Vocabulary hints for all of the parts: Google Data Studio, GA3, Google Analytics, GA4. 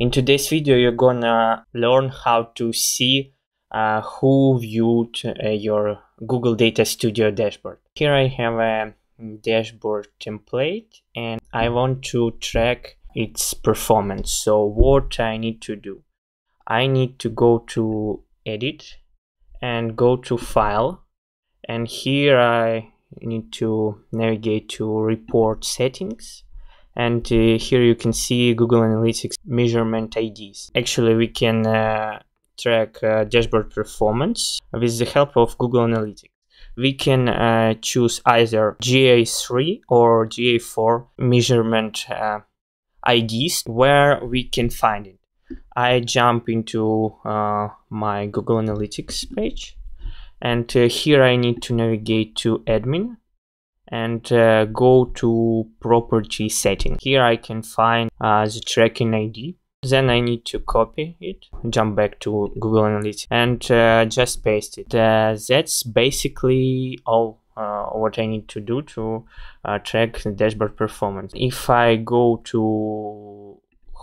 In today's video, you're gonna learn how to see who viewed your Google Data Studio dashboard. Here I have a dashboard template and I want to track its performance. So what I need to do? I need to go to Edit and go to File, and here I need to navigate to Report Settings. And here you can see Google Analytics measurement IDs. Actually, we can track dashboard performance with the help of Google Analytics. We can choose either GA3 or GA4 measurement IDs where we can find it. I jump into my Google Analytics page, and here I need to navigate to Admin and go to Property Setting. Here I can find the tracking ID. Then I need to copy it, jump back to Google Analytics and just paste it. That's basically all what I need to do to track the dashboard performance. If I go to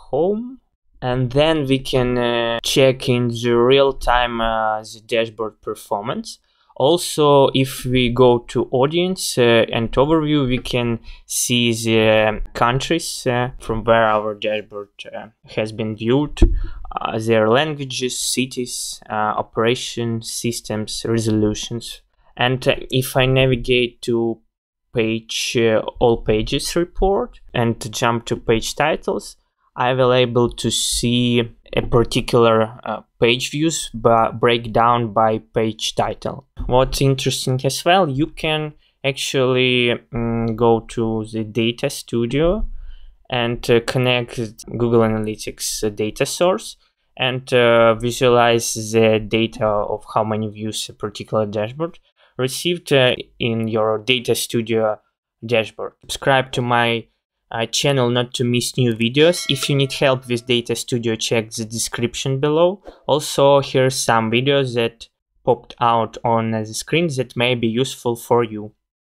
Home, and then we can check in the real time the dashboard performance. Also, if we go to Audience and Overview, we can see the countries from where our dashboard has been viewed, their languages, cities, operations, systems, resolutions. And if I navigate to page All Pages Report and jump to Page Titles, I will be able to see a particular page views breakdown by page title. What's interesting as well, you can actually go to the Data Studio and connect Google Analytics data source and visualize the data of how many views a particular dashboard received in your Data Studio dashboard. Subscribe to my channel not to miss new videos. If you need help with Data Studio, check the description below. Also, here are some videos that popped out on the screen that may be useful for you.